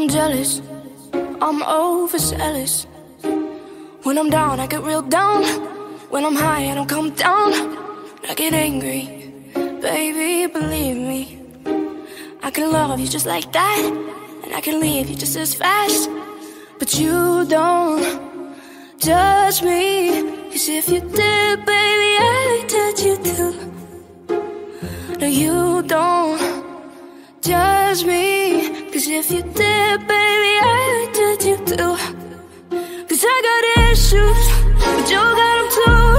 I'm jealous, I'm overzealous. When I'm down, I get real down. When I'm high, I don't come down. I get angry, baby, believe me. I can love you just like that, and I can leave you just as fast. But you don't judge me, 'cause if you did, baby, I'd judge you too. No, you don't judge me, 'cause if you did, baby, I'd judge you too. 'Cause I got issues, but you got them too.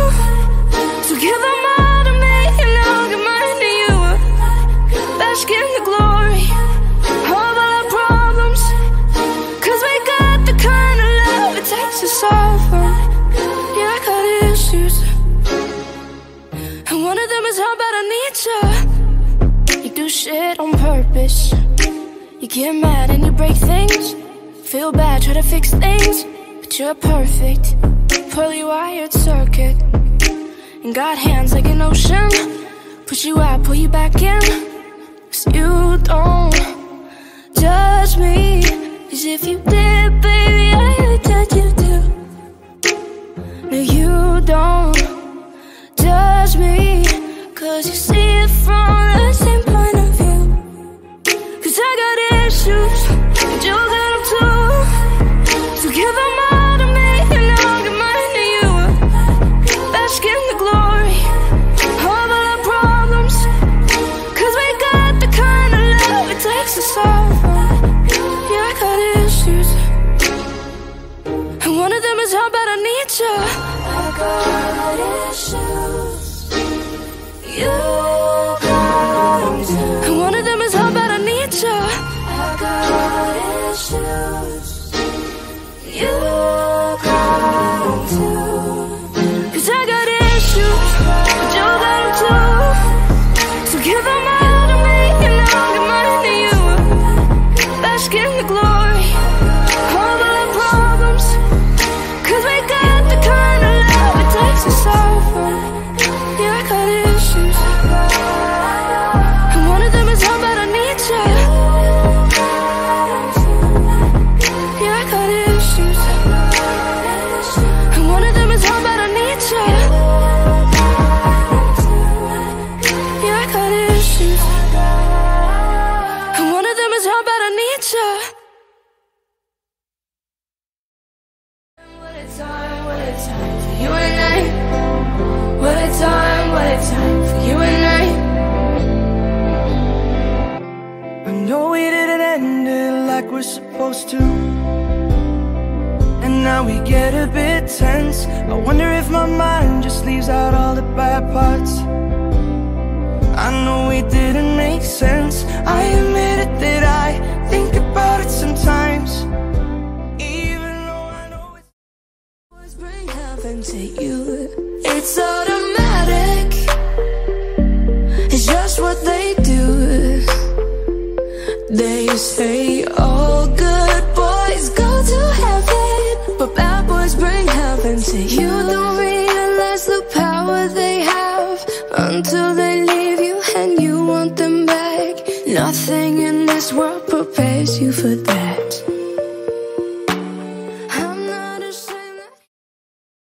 So give them all to me, and I'll give mine to you. Bask in the glory, all of our problems, 'cause we got the kind of love it takes to solve them. Yeah, I got issues, and one of them is how bad I need you. You do shit on purpose. You get mad and you break things. Feel bad, try to fix things. You're perfect, poorly wired circuit, and got hands like an ocean. Push you out, pull you back in, 'cause you don't judge me. 'Cause if you did, baby, I would judge you too. No, you don't judge me, 'cause you see it from the same point of view. 'Cause I got issues, and you got them too. So give them all. One of them is how bad I need you. I got issues, you got them too. And one of them is how bad I need you. I got issues, you got them too. 'Cause I got issues, but you got them too. So give them all to me, and I'll give mine to you. Bask in the glory, all of our problems, 'cause we got the kind of love it takes to solve them. Yeah, I got issues, and one of them is how bad I need you. Yeah, I got issues, and one of them is how bad I need you. Yeah, I got issues, and one of them is how bad I need you. Time for you and I. I know we didn't end it like we're supposed to, and now we get a bit tense. I wonder if my mind just leaves out all the bad parts. I know we didn't make sense. I admit it that I think about it sometimes, even though I know it's always bring heaven to you. It's automatic, it's just what they do. They say all good boys go to heaven, but bad boys bring heaven to you. You don't realize the power they have until they leave you and you want them back. Nothing in this world prepares you for that.